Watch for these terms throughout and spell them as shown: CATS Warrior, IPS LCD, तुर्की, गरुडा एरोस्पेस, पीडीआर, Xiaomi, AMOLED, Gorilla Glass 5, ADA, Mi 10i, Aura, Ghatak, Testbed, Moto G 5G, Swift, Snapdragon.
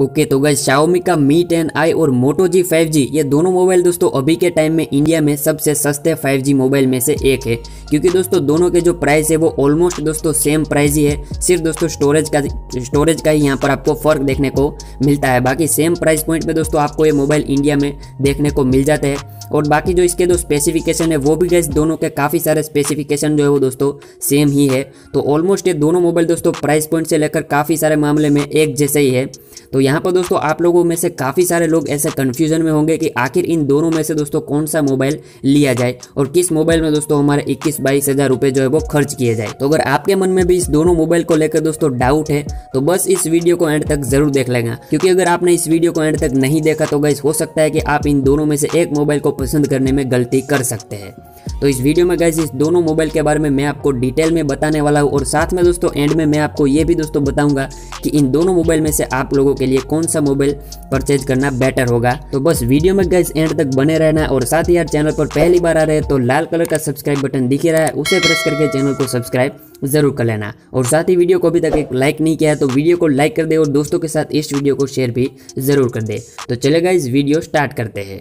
Okay तो guys Xiaomi का Mi 10i और Moto G 5G ये दोनों मोबाइल दोस्तों अभी के टाइम में इंडिया में सबसे सस्ते 5G मोबाइल में से एक है, क्योंकि दोस्तों दोनों के जो प्राइस है वो ऑलमोस्ट दोस्तों सेम प्राइस ही है। सिर्फ दोस्तों स्टोरेज का ही यहाँ पर आपको फ़र्क देखने को मिलता है, बाकी सेम प्राइस पॉइंट में दोस्तों आपको ये मोबाइल इंडिया में देखने को मिल जाते हैं। और बाकी जो इसके जो स्पेसिफिकेशन है वो भी गाइस दोनों के काफ़ी सारे स्पेसिफिकेशन जो है वो दोस्तों सेम ही है। तो ऑलमोस्ट ये दोनों मोबाइल दोस्तों प्राइस पॉइंट से लेकर काफ़ी सारे मामले में एक जैसे ही है। तो यहाँ पर दोस्तों आप लोगों में से काफ़ी सारे लोग ऐसे कन्फ्यूजन में होंगे कि आखिर इन दोनों में से दोस्तों कौन सा मोबाइल लिया जाए और किस मोबाइल में दोस्तों हमारे 21-22 हज़ार रुपये जो है वो खर्च किए जाए। तो अगर आपके मन में भी इस दोनों मोबाइल को लेकर दोस्तों डाउट है तो बस इस वीडियो को एंड तक ज़रूर देख लेना, क्योंकि अगर आपने इस वीडियो को एंड तक नहीं देखा तो गाइस हो सकता है कि आप इन दोनों में से एक मोबाइल को पसंद करने में गलती कर सकते हैं। तो इस वीडियो में गाइस इस दोनों मोबाइल के बारे में मैं आपको डिटेल में बताने वाला हूँ और साथ में दोस्तों एंड में मैं आपको ये भी दोस्तों बताऊंगा कि इन दोनों मोबाइल में से आप लोगों के लिए कौन सा मोबाइल परचेज करना बेटर होगा। तो बस वीडियो में गाइस एंड तक बने रहना और साथ ही यार चैनल पर पहली बार आ रहे हैं तो लाल कलर का सब्सक्राइब बटन दिख रहा है, उसे प्रेस करके चैनल को सब्सक्राइब जरूर कर लेना। और साथ ही वीडियो को अभी तक एक लाइक नहीं किया है तो वीडियो को लाइक कर दे और दोस्तों के साथ इस वीडियो को शेयर भी जरूर कर दे। तो चले गाइस वीडियो स्टार्ट करते हैं।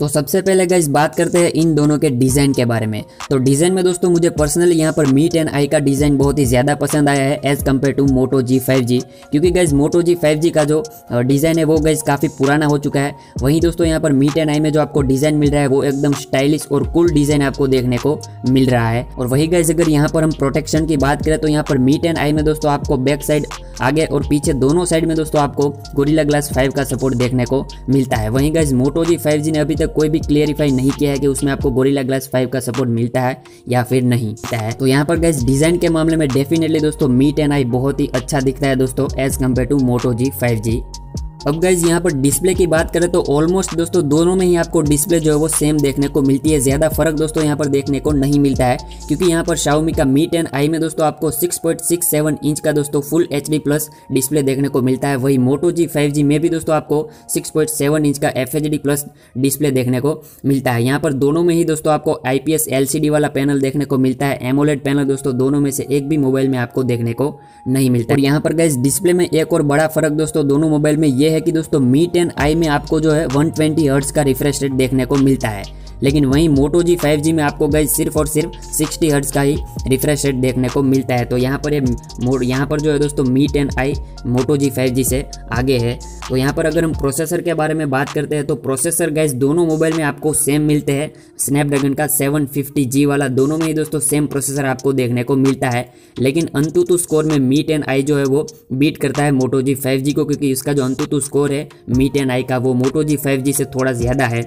तो सबसे पहले गाइस बात करते हैं इन दोनों के डिज़ाइन के बारे में। तो डिज़ाइन में दोस्तों मुझे पर्सनली यहाँ पर Mi 10i का डिज़ाइन बहुत ही ज़्यादा पसंद आया है as compare to Moto G 5G, क्योंकि गाइस Moto G 5G का जो डिज़ाइन है वो गाइस काफ़ी पुराना हो चुका है। वहीं दोस्तों यहाँ पर Mi 10i में जो आपको डिज़ाइन मिल रहा है वो एकदम स्टाइलिश और कूल डिज़ाइन आपको देखने को मिल रहा है। और वही गाइस अगर यहाँ पर हम प्रोटेक्शन की बात करें तो यहाँ पर Mi 10i में दोस्तों आपको बैक साइड, आगे और पीछे दोनों साइड में दोस्तों आपको Gorilla Glass 5 का सपोर्ट देखने को मिलता है। वहीं गाइस Moto G 5G ने अभी कोई भी क्लियरिफाई नहीं किया है कि उसमें आपको Gorilla Glass 5 का सपोर्ट मिलता है या फिर नहीं मिलता है। तो यहाँ पर गाइस डिजाइन के मामले में डेफिनेटली दोस्तों Mi 10i बहुत ही अच्छा दिखता है दोस्तों as compare to Moto G 5G। अब गाइज यहाँ पर डिस्प्ले की बात करें तो ऑलमोस्ट दोस्तों दोनों में ही आपको डिस्प्ले जो है वो सेम देखने को मिलती है, ज़्यादा फर्क दोस्तों यहाँ पर देखने को नहीं मिलता है, क्योंकि यहाँ पर Xiaomi का Mi 10i में दोस्तों आपको 6.67 इंच का दोस्तों फुल HD प्लस डिस्प्ले देखने को मिलता है। वही Moto G 5G में भी दोस्तों आपको 6.7 इंच का FHD प्लस डिस्प्ले देखने को मिलता है। यहाँ पर दोनों में ही दोस्तों आपको IPS LCD वाला पैनल देखने को मिलता है। AMOLED पैनल दोस्तों दोनों में से एक भी मोबाइल में आपको देखने को नहीं मिलता। और यहाँ पर गाइज डिस्प्ले में एक और बड़ा फर्क दोस्तों दोनों मोबाइल में यह है कि दोस्तों Mi 10i में आपको जो है 120 हर्ट्ज का रिफ्रेश रेट देखने को मिलता है, लेकिन वहीं Moto G 5G में आपको गाइस सिर्फ और सिर्फ 60 हर्ट्ज का ही रिफ्रेश रेट देखने को मिलता है। तो यहाँ पर जो है दोस्तों Mi 10i Moto G 5G से आगे है। तो यहाँ पर अगर हम प्रोसेसर के बारे में बात करते हैं तो प्रोसेसर गाइस दोनों मोबाइल में आपको सेम मिलते हैं, स्नैपड्रैगन का 750G वाला दोनों में ही दोस्तों सेम प्रोसेसर आपको देखने को मिलता है, लेकिन अंतुतु स्कोर में Mi 10i जो है वो बीट करता है Moto G 5G को, क्योंकि इसका जो अंतुतु स्कोर है Mi 10i का वो Moto G 5G से थोड़ा ज़्यादा है,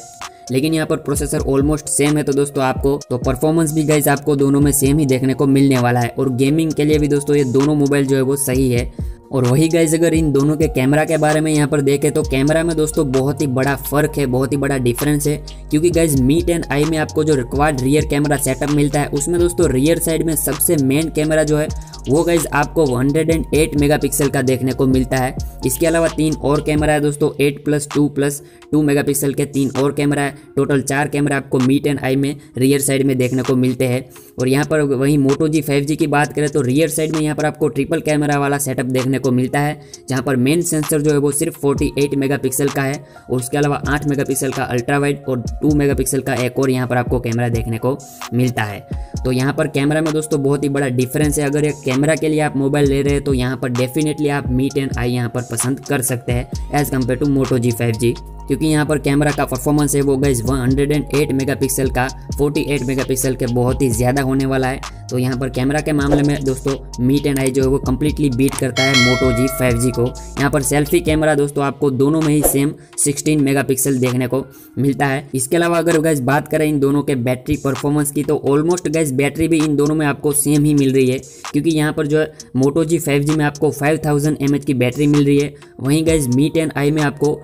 लेकिन यहाँ पर प्रोसेसर ऑलमोस्ट सेम है। तो दोस्तों आपको तो परफॉर्मेंस भी गाइस आपको दोनों में सेम ही देखने को मिलने वाला है और गेमिंग के लिए भी दोस्तों ये दोनों मोबाइल जो है वो सही है। और वही गाइस अगर इन दोनों के कैमरा के बारे में यहाँ पर देखें तो कैमरा में दोस्तों बहुत ही बड़ा फ़र्क है, बहुत ही बड़ा डिफरेंस है, क्योंकि गाइस Mi 10i में आपको जो रिक्वायर्ड रियर कैमरा सेटअप मिलता है उसमें दोस्तों रियर साइड में सबसे मेन कैमरा जो है वो गाइस आपको 108 मेगापिक्सल का देखने को मिलता है। इसके अलावा 3 और कैमरा है दोस्तों, 8+2+2 मेगापिक्सल के 3 और कैमरा है, टोटल 4 कैमरा आपको Mi 10i में रियर साइड में देखने को मिलते हैं। और यहाँ पर वहीं Moto G 5G की बात करें तो रियर साइड में यहाँ पर आपको ट्रिपल कैमरा वाला सेटअप देखने को मिलता है, जहाँ पर मेन सेंसर जो है वो सिर्फ 48 मेगापिक्सल का है और उसके अलावा 8 मेगापिक्सल का अल्ट्रा वाइड और 2 मेगापिक्सल का एक और यहाँ पर आपको कैमरा देखने को मिलता है। तो यहाँ पर कैमरा में दोस्तों बहुत ही बड़ा डिफरेंस है। अगर एक कैमरा के लिए आप मोबाइल ले रहे हैं तो यहाँ पर डेफिनेटली आप Mi 10i यहाँ पर पसंद कर सकते हैं as compare to Moto G 5G, क्योंकि यहाँ पर कैमरा का परफॉर्मेंस है वो गाइस 108 मेगापिक्सल का 48 मेगापिक्सल के बहुत ही ज़्यादा होने वाला है। तो यहाँ पर कैमरा के मामले में दोस्तों Mi 10i जो है वो कम्प्लीटली बीट करता है Moto G 5G को। यहाँ पर सेल्फी कैमरा दोस्तों आपको दोनों में ही सेम 16 मेगापिक्सल देखने को मिलता है। इसके अलावा अगर गाइस बात करें इन दोनों के बैटरी परफॉर्मेंस की तो ऑलमोस्ट गाइस बैटरी भी इन दोनों में आपको सेम ही मिल रही है, क्योंकि यहाँ पर जो है Moto G 5G में आपको 5000 mAh की बैटरी मिल रही है, वहीं गाइस Mi 10i में आपको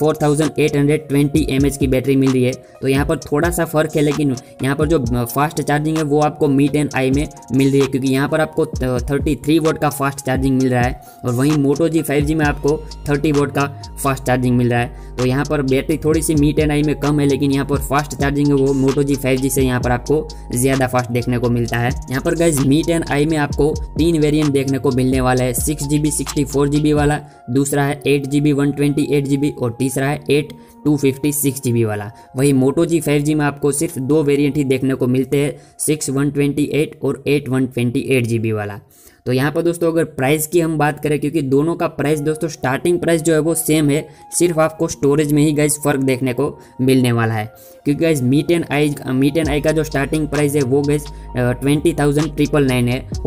4820 mAh की बैटरी मिल रही है। तो यहाँ पर थोड़ा सा फ़र्क है, लेकिन यहाँ पर जो फास्ट चार्जिंग है वो आपको Mi 10i में मिल रही है, क्योंकि यहाँ पर आपको 33 वाट का फास्ट चार्जिंग मिल रहा है और वहीं मोटो जी 5G में आपको 30 वोट का फास्ट चार्जिंग मिल रहा है। तो यहाँ पर बैटरी थोड़ी सी Mi 10i में कम है, लेकिन यहाँ पर फास्ट चार्जिंग है वो मोटो जी 5G से यहाँ पर आपको ज़्यादा फास्ट देखने को मिलता है। यहाँ पर गाइज Mi 10i में आपको 3 वेरियंट देखने को मिलने वाला है, 6GB 64GB वाला, दूसरा है 8GB 128GB और तीसरा है 8GB 256GB वाला। वही मोटो जी 5G में आपको सिर्फ 2 वेरियंट ही देखने को मिलते हैं, 6GB 128 और 8GB 128GB वाला। तो यहाँ पर दोस्तों अगर प्राइस की हम बात करें, क्योंकि दोनों का प्राइस दोस्तों स्टार्टिंग प्राइस जो है वो सेम है, सिर्फ आपको स्टोरेज में ही गाइज फ़र्क देखने को मिलने वाला है। क्योंकि गाइज Mi 10i का जो स्टार्टिंग प्राइस है वो गाइज 20,999 है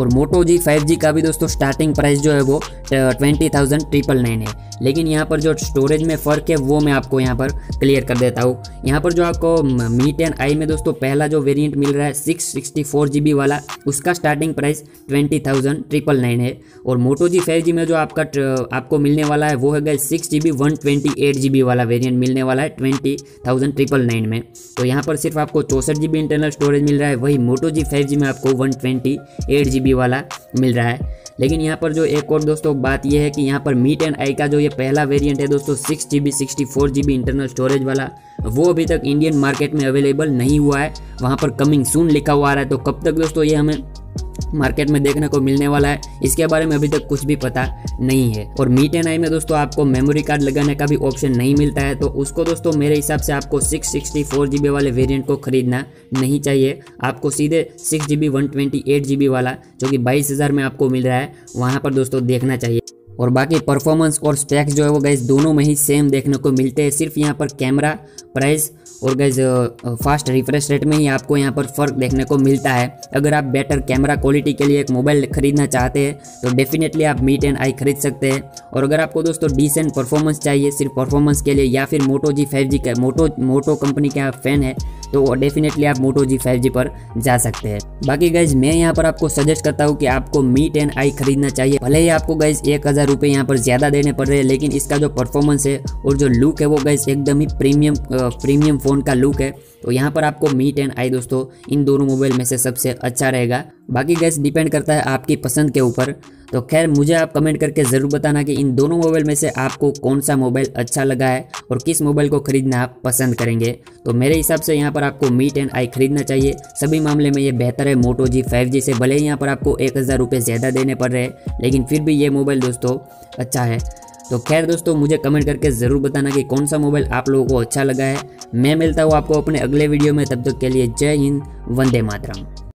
और मोटो जी 5G का भी दोस्तों स्टार्टिंग प्राइस जो है वो 20,999 है। लेकिन यहाँ पर जो स्टोरेज में फ़र्क है वो मैं आपको यहाँ पर क्लियर कर देता हूँ। यहाँ पर जो आपको Mi 10i में दोस्तों पहला जो वेरिएंट मिल रहा है 6GB 64GB वाला, उसका स्टार्टिंग प्राइस 20,999 है और मोटो जी 5G में जो आपको मिलने वाला है वो है गाइस 6GB 128GB वाला वेरिएंट मिलने वाला है 20,999 में। तो यहाँ पर सिर्फ आपको 64GB इंटरनल स्टोरेज मिल रहा है, वही मोटो जी 5G में आपको 128GB वाला मिल रहा है। लेकिन यहाँ पर जो एक और दोस्तों बात यह है कि यहाँ पर Mi 10i का जो ये पहला वेरिएंट है दोस्तों 6GB 64GB इंटरनल स्टोरेज वाला, वो अभी तक इंडियन मार्केट में अवेलेबल नहीं हुआ है, वहाँ पर कमिंग सून लिखा हुआ आ रहा है। तो कब तक दोस्तों ये हमें मार्केट में देखने को मिलने वाला है इसके बारे में अभी तक कुछ भी पता नहीं है। और Mi 10i में दोस्तों आपको मेमोरी कार्ड लगाने का भी ऑप्शन नहीं मिलता है, तो उसको दोस्तों मेरे हिसाब से आपको 6GB 64GB वाले वेरिएंट को खरीदना नहीं चाहिए। आपको सीधे 6GB 128GB वाला जो कि 22,000 में आपको मिल रहा है वहाँ पर दोस्तों देखना चाहिए। और बाकी परफॉर्मेंस और स्पेक्स जो है वो गाइज दोनों में ही सेम देखने को मिलते हैं, सिर्फ यहाँ पर कैमरा, प्राइस और गाइज फास्ट रिफ्रेश रेट में ही आपको यहाँ पर फ़र्क देखने को मिलता है। अगर आप बेटर कैमरा क्वालिटी के लिए एक मोबाइल खरीदना चाहते हैं तो डेफिनेटली आप Mi 10i खरीद सकते हैं। और अगर आपको दोस्तों डिसेंट परफॉर्मेंस चाहिए सिर्फ परफॉर्मेंस के लिए, या फिर मोटो जी 5G का मोटो कंपनी के आप फैन है तो डेफिनेटली आप मोटो जी 5G पर जा सकते हैं। बाकी गाइज मैं यहाँ पर आपको सजेस्ट करता हूँ कि आपको Mi 10i खरीदना चाहिए, भले ही आपको गाइज 1,000 रुपये यहाँ पर ज़्यादा देने पड़ रहे हैं, लेकिन इसका जो परफॉर्मेंस है और जो लुक है वो गाइज एकदम ही प्रीमियम फ़ोन का लुक है। तो यहाँ पर आपको Mi 10i दोस्तों इन दोनों मोबाइल में से सबसे अच्छा रहेगा। बाकी गाइज डिपेंड करता है आपकी पसंद के ऊपर। तो खैर मुझे आप कमेंट करके ज़रूर बताना कि इन दोनों मोबाइल में से आपको कौन सा मोबाइल अच्छा लगा है और किस मोबाइल को खरीदना आप पसंद करेंगे। तो मेरे हिसाब से यहाँ पर आपको Mi 10i खरीदना चाहिए, सभी मामले में ये बेहतर है मोटो जी 5G से, भले ही यहाँ पर आपको 1,000 रुपये ज़्यादा देने पड़ रहे हैं, लेकिन फिर भी ये मोबाइल दोस्तों अच्छा है। तो खैर दोस्तों मुझे कमेंट करके ज़रूर बताना कि कौन सा मोबाइल आप लोगों को अच्छा लगा है। मैं मिलता हूँ आपको अपने अगले वीडियो में, तब तक के लिए जय हिंद, वंदे मातरम।